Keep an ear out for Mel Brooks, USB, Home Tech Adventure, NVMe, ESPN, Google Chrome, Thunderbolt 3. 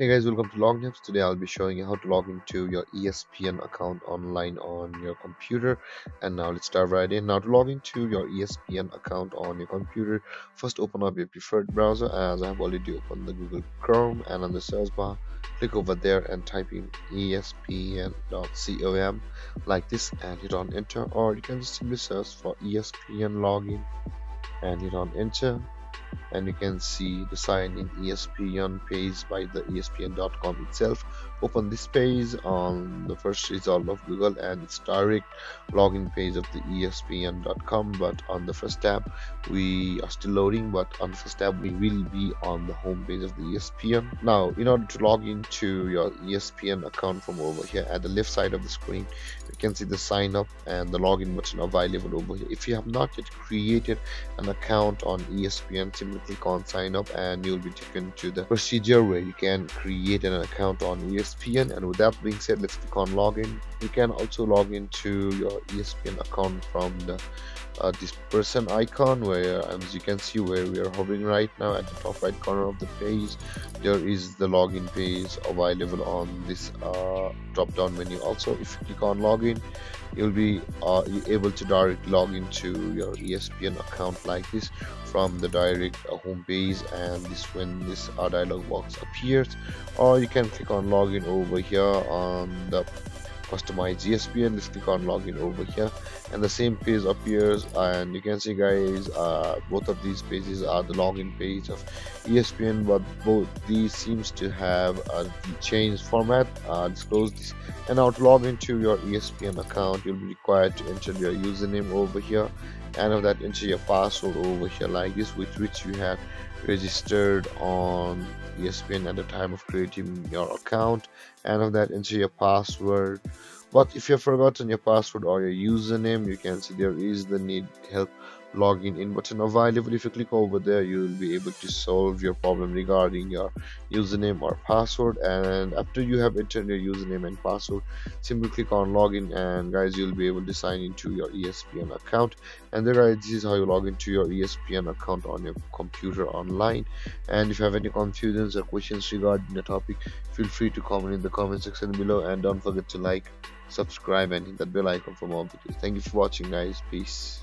Hey guys, welcome to Log Tips. Today I'll be showing you how to log into your ESPN account online on your computer. And now let's dive right in. Now to log into your ESPN account on your computer, first open up your preferred browser. As I have already opened the Google Chrome, and on the search bar click over there and type in ESPN.com like this and hit on enter, or you can just simply search for ESPN login and hit on enter. And you can see the sign in ESPN page by the ESPN.com itself. Open this page on the first result of Google and it's direct login page of the ESPN.com, but on the first tab we are still loading, but on the first tab we will be on the home page of the ESPN. Now in order to log into your ESPN account from over here at the left side of the screen, you can see the sign up and the login button available over here. If you have not yet created an account on ESPN, simply click on sign up and you'll be taken to the procedure where you can create an account on ESPN. And with that being said, let's click on login. You can also log into your ESPN account from the this person icon, where as you can see where we are hovering right now at the top right corner of the page, there is the login page available on this drop down menu. Also, if you click on login, you'll be able to direct log into your ESPN account like this from the direct home page, and when this dialog box appears, or you can click on login over here on the customize ESPN. Let's click on login over here and the same page appears, and you can see guys, both of these pages are the login page of ESPN, but both these seems to have a changed format. Let's close this. And now to log into your ESPN account, you'll be required to enter your username over here, and of that enter your password over here like this, with which you have registered on ESPN at the time of creating your account, and of that enter your password. But if you've forgotten your password or your username, you can see there is the need help login in button available. If you click over there, you will be able to solve your problem regarding your username or password. And after you have entered your username and password, simply click on login and guys, you'll be able to sign into your ESPN account. And there guys, this is how you log into your ESPN account on your computer online. And if you have any confusions or questions regarding the topic, feel free to comment in the comment section below, and don't forget to like, subscribe and hit that bell icon for more videos. Thank you for watching guys, peace.